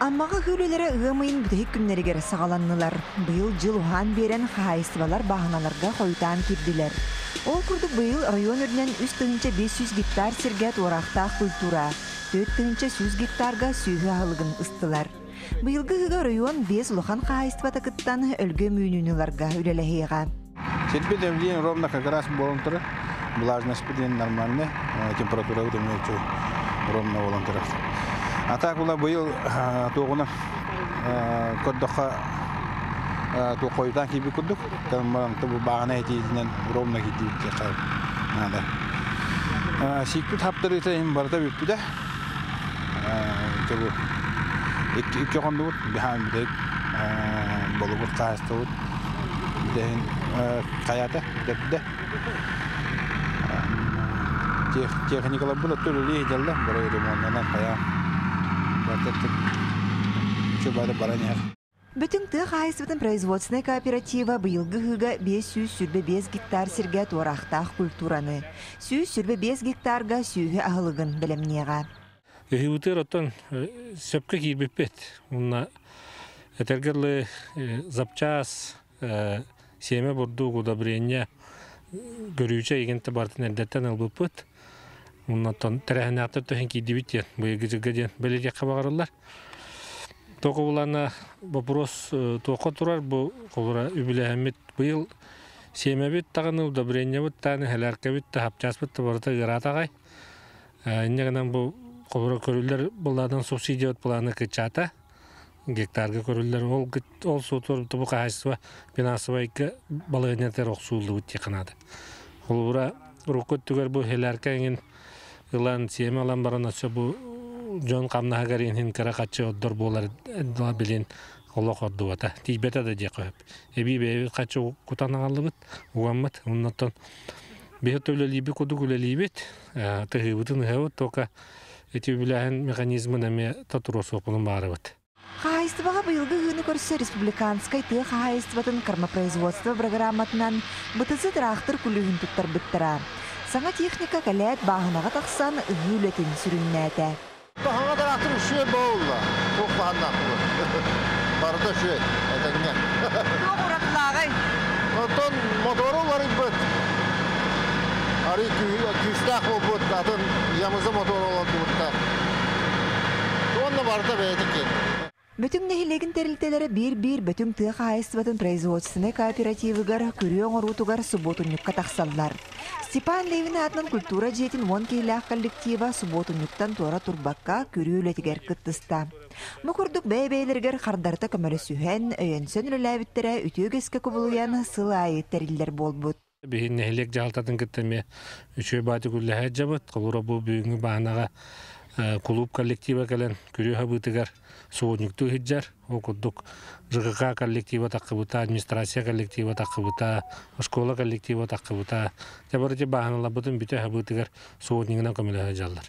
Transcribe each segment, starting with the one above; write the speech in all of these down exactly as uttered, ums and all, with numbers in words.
Аммаға хөлелері ғымын бүдейік күннергер сағаланнылар. Бұл жылуған берен қайыстыбалар бағаналарға қойтан кепділер. Ол күрді бұл район өрінен үш мың бес жүз гектар сергет орақта культура, төрт мың жүз гектарға сүйгі ағылығын ұстылар. Бұйылғы ғыға район бес ұлыған қайыстыбата күттан үлгі мүйінініларға үлеліғейға. Серпет әмдейін ровна қағырас болымтыры, влажность педен нормальный, температура өтемейтші ровна болымтыры. А так было был тогуна кодоха тухойдан киби кодук, там табу багана идинен ровно идит кехар надо. Сикут хаптерита им барда бипуда, табу иккекандур бихам бидек балугур кастур биден каята бидде. Тех техникала была тулили идалла барой ремонтана кая. Бүтін тұқ айсыбытын производственный кооператива бұйылғы ғыға бес жүз бес гектар сірге торақтақ культураны, бес жүз бес гектарға сүйі ағылығын білімнеға. Үйгітер оттан сөпкі кейбіппет. Әтергерлі запчас, семе бұрды ғудабренне көріючі егенті бартын әрдеттен әлбіппет. Уннатон трехнятор тохеньки девятье, боегизгаде, белеги хабарлар. Только улана вопрос только турар, бо кулура юбилеемит был семьевит, таганы удобрения вот таны хляркевит, тахапчасбит, таборта гратагай. Иногда бо кулура корюллер балдан субсидиот планы кичата, гектарга корюллер ол ол сутор табука хасва пинасвайка балагнете роксулду тиканада. Кулура рукот тугар бо хляркеин Илан сиема ламбарана сабу Джон Камнагагарин хинкаракаче отдор болар дала билин Аллах отдувата. Тибета да декоеп. Эби бе качу кутанагалыбыт уаммат. Уннаттан бехтөлө либи кудугуле либит. Тыгыбытын хэвот тока эти билаһын механизмын эме татуросу кулун барыбыт. Хайыстыбаға бұйылғы ғыны көрсі республиканскай тұғы хайыстыбатын кармапроизводство программатынан бұтызы тұрақтыр күлігін тұттар бұттыра. Саңа техника кәләт бағынаға тақсан үйілетін сүрінне әті. Бағына тұрақтыр үші болуға, тоқпағанна құлы. Барыда үші әтіңе. Тоқ ұрақтағы? Оттан мотору бар үмбіт. Ары күстақ ұбыт, атын ямызы мотору олады ұбыттар. Онны барыда бәйдіккен. Бүтін нәхілігін тәрілтелері бір-бір бүтін тұғы қайыстыбатын производственный кооперативігар күрең ұрутығар субботынныққа тақсалдар. Степан Левина атынан культура жетін он кейләқ коллектива субботыннықтан тора турбаққа күреулетігер күттіста. Мұқырдық бәй-бәйлергер қардарты көмілі сүйен, өйенсен үләбіттері үтегеске көбілген сылы айы тәрілдер болбұд. Бейін нәхілік жалтатын күттіме үші бәті күлләхәт жабыт, құлыра бұл бүйінгі бағанаға клуб коллектива кален күрюха бытыгар суодникту хиджар окуддук жгк коллектива такыбыта администрация коллектива такыбыта школа коллектива такыбыта жабарыжы баһаналабытын бүтө хабытыгар суоднигина көмөлө жалдар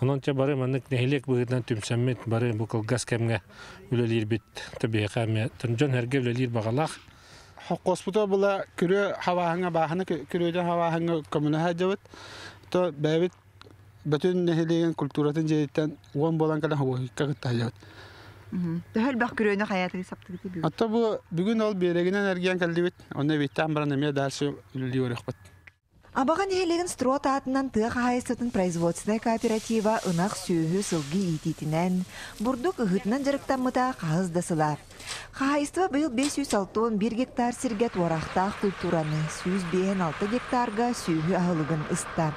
ононча бары мандык нехилек быгытан түмсәммет бары букыл газ кемге үлелир бит табиха ме тунжон херге үлелир багалах хоккоспута була күрө хаваһыңа баһаны күрөдө хаваһыңа көмөлө хажабыт то бэбит Betun nehilegen kulturatan jeyten uan bolan kala hawa kagat tahajat. Tahal bakkuruna hayatı saptı gibi. Hatta bu bugün ol bereginen ergen kaldıbit. Onu bitam branemiye dersi diyor ekbat. Абаған елігін строта атынан тұғы қайыстытын производственный кооператива ұнақ сөйі сылғы ететінен, бұрдық үгітінен жарықтамыда қағыздасыла. Қайыстыва бұл бес жүз алты он бір гектар сергет орақтақ культураны, жүз алты гектарға сөйі ағылығын ұста.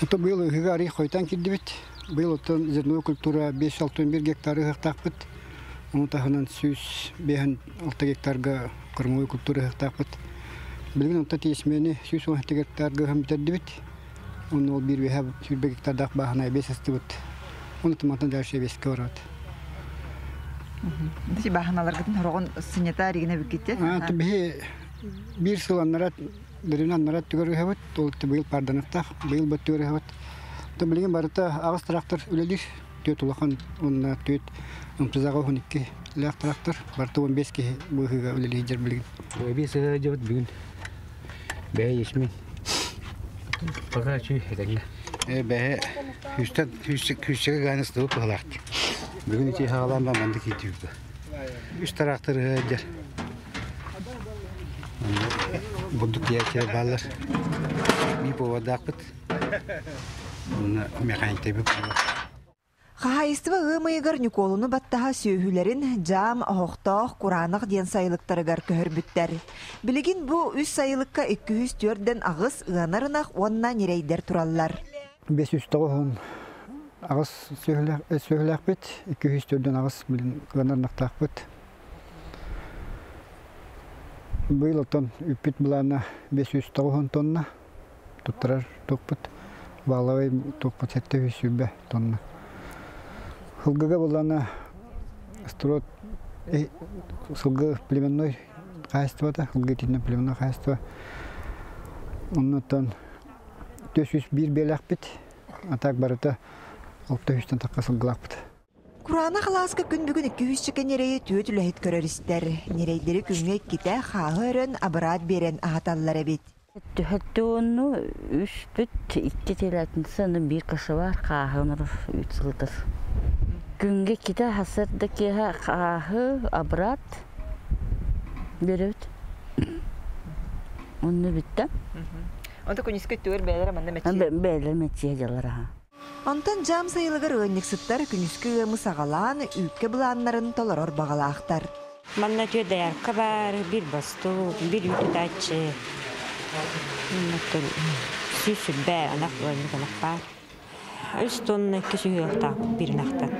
Это было гигари хойтанки девять, было там зерновая культура бес жүз алты гектары гектарпыт, он таханан сюз бехан алты гектарга кормовой культуры гектарпыт. Блин, он тати смене сюз он гектарга хамтет девять, он ол бир беха сюз гектар дах бахана бесасты вот, он это матан дальше весь квадрат. Дали баханалар гатин хорогон синята ригне биките? А то бе бир сылан нарат. Деревнан нарат тюгары хават, тол табил парданахтах, табил баттюгары хават. Табилин барта агас трактор уледиш, тюет улахан он тюет умпризагохоникки лях трактор, барта он бески бухига уледижер блин. Бески жеват блин, бе есмин. Пока чуй хедагля. Бе хюстат хюстик хюстик ганесту палахти. Бүгін тек алам маманды кетіп. Үш тарақтыр жер. Бұдық яке балар. Ми повадақпыт. Оны механиктеп қалар. Қахайыстыва ғымайығыр Николуны баттаға сөйгілерін жам, хоқтақ, құранық ден сайылықтарығар көрбіттер. Білігін бұл үш сайылыққа екі жүз төрттен ағыз ғанарынақ онына нерейдер тұраллар. бес жүз тоғыз ағыз сөйгілер біт, екі жүз төрттен ағыз ғанарынақтақ біт. Бұл ұтын үппіт бұлана бес жүз тоғыз тонна тұттырар тұқ біт. Балавай тұқ біт сәтті тонна. Хылгыға болана строт сылгы племенной қайыстывата, хылгы тетіне племенной қайыстыва. Оннатан төрт жүз бір белақ бет, атақ барыта алты жүзден таққа сылғылақ бет. Құрана қаласқа күн бүгін екі жүз нерейі төт үләйт көрерістер. Нерейдері күнге кете қағы өрін абырат берен ағаталылары бет. Төтті онну үш бүт икке теләтінсі оның бір қашы бар, қағы нұрыф үт сылдыр. Күнге кіде хасырдеке қағы абырат берет. Оны бітті. Онда күніскі төр бәлірі манда мәтші? Бәлірі мәтші жалары. Онтан жам сайылығыр өннексіптар күніскі өмі сағалан үйке бұланларын толар орбағала ақтар. Манна төді әркі бар, бір басту, бір үйті датчы. Сүйші бә анақ өнік анақ бар. Үш тонны кіші үйіқтақ бірін ақтан.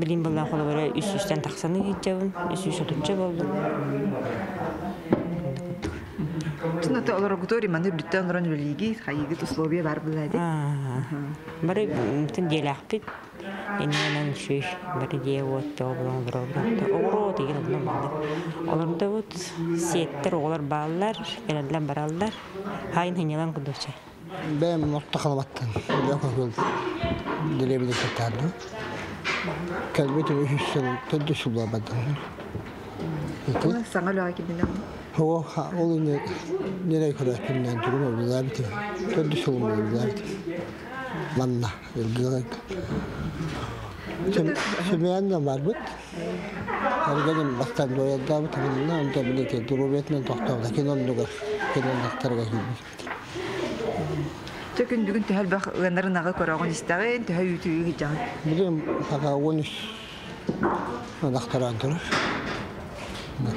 Білім болған қолы бәрі үш үштен тақсаны кетчевін, үш үш өтінші болды. Тұнаты олар құтори мәні бүттен ұран өлігі, қайығыт ұсловия бар бұлады. Бәрі түн дел ақпет, әнен үші үш, бәрі дей өтті, олар өтті, олар өтті, олар өтті, олар өтті, сеттір, олар бағалар, әләділен баралдар, хайын хенелан құдушы. Бәм ұлтты қалбаттан, өкір көлді, ділебілі көттарды. Кәлбетін үшістен төді шулға бәдіңдер. Оны саңа лөға келдіңдер ма? Ол нерей көрәкпілден түрін өбілдер бітім. Төді шулға өбілдер бітім. Манна, өбілдер бітім. Сөмеянна бар бұд. Әргенім бақтан дойадда бітім. Онда білеке дұрубетінен тоқтауға кенон нүгір. Кенон дақтарға келдіңдер. Төкін бүгін түхәл бақ ғанарынағы көрағын істағын, түхәй үйтігі жағын. Бүгін қаға он үш дақтаран тұрыр.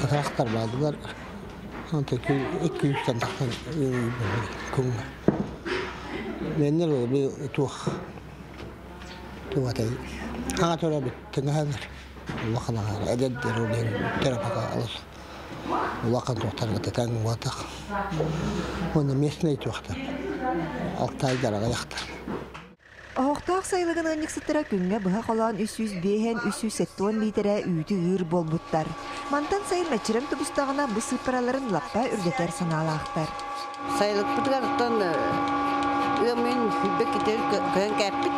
Қатарақтар бағдылар. екі жүзден дақтан көңгі. Меннер ол бұл туқ. Туқ атайын. Қаға тұра бұл түңі әдір. Улақын ағар әдеттер олден терапаға алысың. Улақын тұқтарға тәтәңі уатақ. Оны местіней тұқтар. Алтай жараға яқтар. Оқтақ сайлығын аңнексіттіра күнге бұға қолан үш жүз бес үш жүз сеттон литері үйді үйір бол бұттар. Мантан сайыл мәтчірім тұбыстағына бұл сыпыраларын лаппа үрдетер саналы ақтар. Сайлық бұтығарықтан өмін хүлбе кетер көң кәрпіт,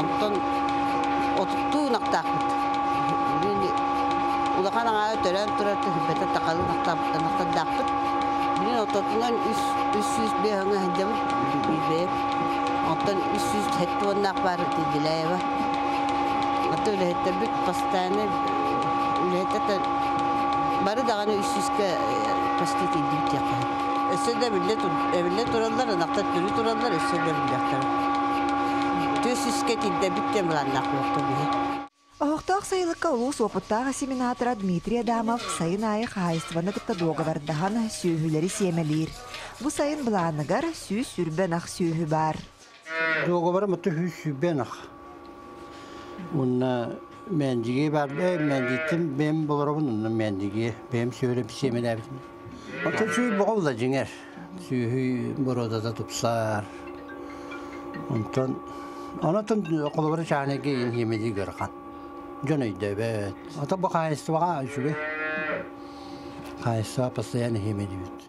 антон отықты ұнақтақпыт. Улақан аңағы төрен тұрарты хүлбетті тақалы ұнақтақпыт. Блин, ототынан үш жүз бе ғаңа ғандам бейбейіп. Антон үш жүз жеті ғандақ бар дегілайы ба. Аты үләйттер бүт қастаны үләйттер бары дағаны үш жүзге қаскет едіп текіп. Өсөді әбілі тұралдар, анақтар түрі тұралдар, өсөді әбілі ақтар. төрт жүзге теді бүттен бұл анақ өтті бейіп. Оқтақ сайылыққа ұлыс опыттағы семинатора Дмитрий Адамов сайын айы қайыстываны күтті доғывардаған сөйгілері семелер. Бұ сайын бұланығар сөй сүрбен ақ сөйгі бар. Доғывары мұтты сөй сүрбен ақ. Онына мәндіге бар, мәндеттім, бәм болырығын онына мәндіге, бәм сөйліп семел әбітім. Оқты сөй бұғылда жіңер. Сөйгі бұродада тұпсар. Онатын құлыбыры шағынеге енхемеде көріқан. Жөнейді бәт. Ата бұл қайыстываға үшігі. Қайыстыва пастаяны хемеді бет.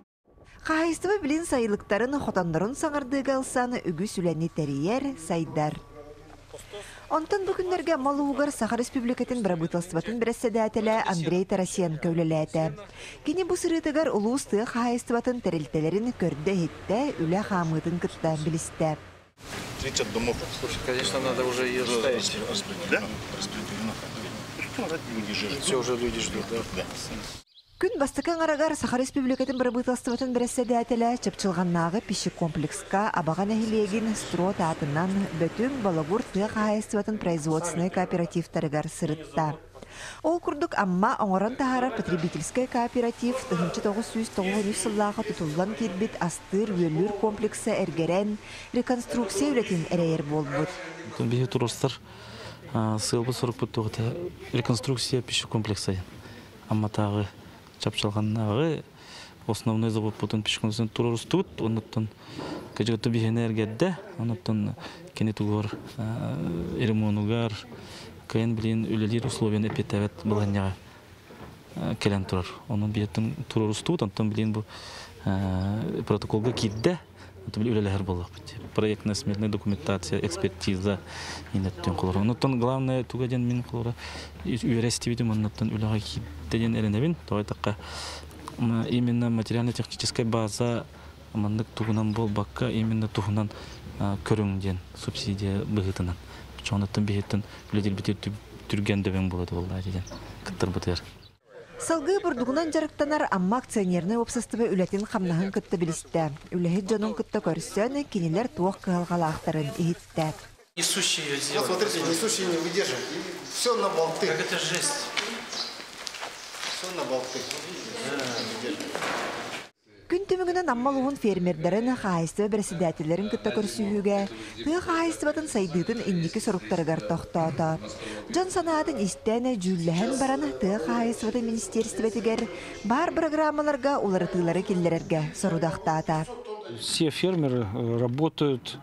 Қайыстыва білін сайылықтарын құтандарын саңырдығы алсаны үгі сүләне тәрейер сайдар. Онтын бүкіндерге Малуғығыр Саха Республикатын бірабытылсыбатын бірәсседі әтілі Андрей Тарасиян көлілі әті. Кені бұл сұрытығар ұлыстығы қайыстыватын тәрелтелерін көрді әтті, үлі қамығытын күтті білісті. тридцать домов. Слушай, конечно, надо уже ее ставить. Да? Все, уже люди ждут. Да. Күн бастыкан арагар Сахар Республикатын бір бұйтылыстыватын біресседе әтілі чапчылғаннағы пеші комплекска абаған әхелеген строт атынан бөтін балагур тұйық ғайыстыватын производственный кооперативтарыгар сырытта. Ол күрдік амма оңыран тағара потребительская кооператив тысяча тоғыз жүз тоқсан тоғызыншы сыллағы тұтылған кетбет астыр өлір комплексы әргерен реконструкция өлетін әрәйер болбыт. Бейі тұрыстар сығылбы сұрық бұттығыда реконструкция пеші комплексы амма тағы чапчалганнагы основной завод потом пешконсен турорус тут он оттон каже то бигенергетде он оттон кенетугор иремонугар кен блин үлелер условияны петевет буланга келен турар онун биеттен турорус тут антон блин бу протоколга китде антон үлелер болдук проектная сметная документация экспертиза инеттен кылар онун главное тугаден мен кылар үрести видим онун үлеге китден эленебин тойтакка именно материально-техническая база мандык тугунан болбакка именно тугунан көрүңден субсидия быгытынан чоңнаттан бехеттен үлелер битер түрген дебен болот болду деген кыттыр бутер. Салгы бұрдығынан жарықтанар амма акционерны опсыстывы үлетін қамнағын күтті білісті. Үліхет жанын күтті көрсені кенелер туақ қығылғала ақтарын егітті. Несущие сделал. Смотрите, несущие не выдерживают. Все на болты. Как это жесть. Все на болты. Күн түмігінен аммалуғын фермердерін қағайыстыва бірседателерін күтті көрсігіге, тұйық қағайыстыватын сайдығын индекі сұрықтарығар тоқтауды. Жан санаатын істәне жүлләхін бараны тұйық қағайыстываты министерстветігер бар программаларға олары тұйлары келдерерге сұрудақтады. Все фермеры работают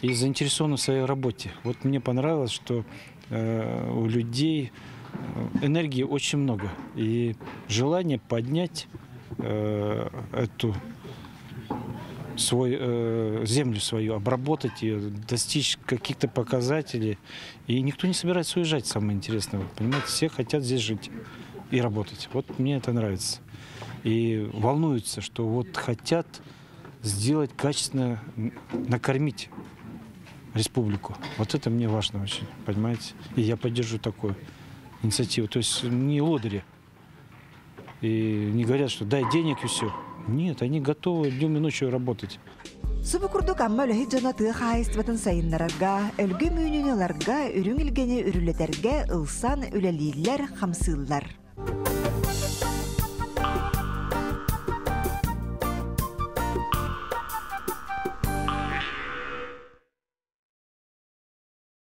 и заинтересованы в своей работе. Вот мне понравилось, что у людей энергии очень много и желание поднять эту свой, э, землю свою, обработать ее, достичь каких-то показателей. И никто не собирается уезжать, самое интересное. Вот, понимаете, все хотят здесь жить и работать. Вот мне это нравится. И волнуются, что вот хотят сделать качественно, накормить республику. Вот это мне важно очень, понимаете. И я поддержу такую инициативу. То есть не лодыри. И не говорят, что дай денег и все. Нет, они готовы днем и ночью работать. Субкурдук аммалахи жанаты хайстватын сайыннарарга, өлгім үйненеларга, үріңілгені үрілетерге, ұлсан үлелейлер, хамсыллар.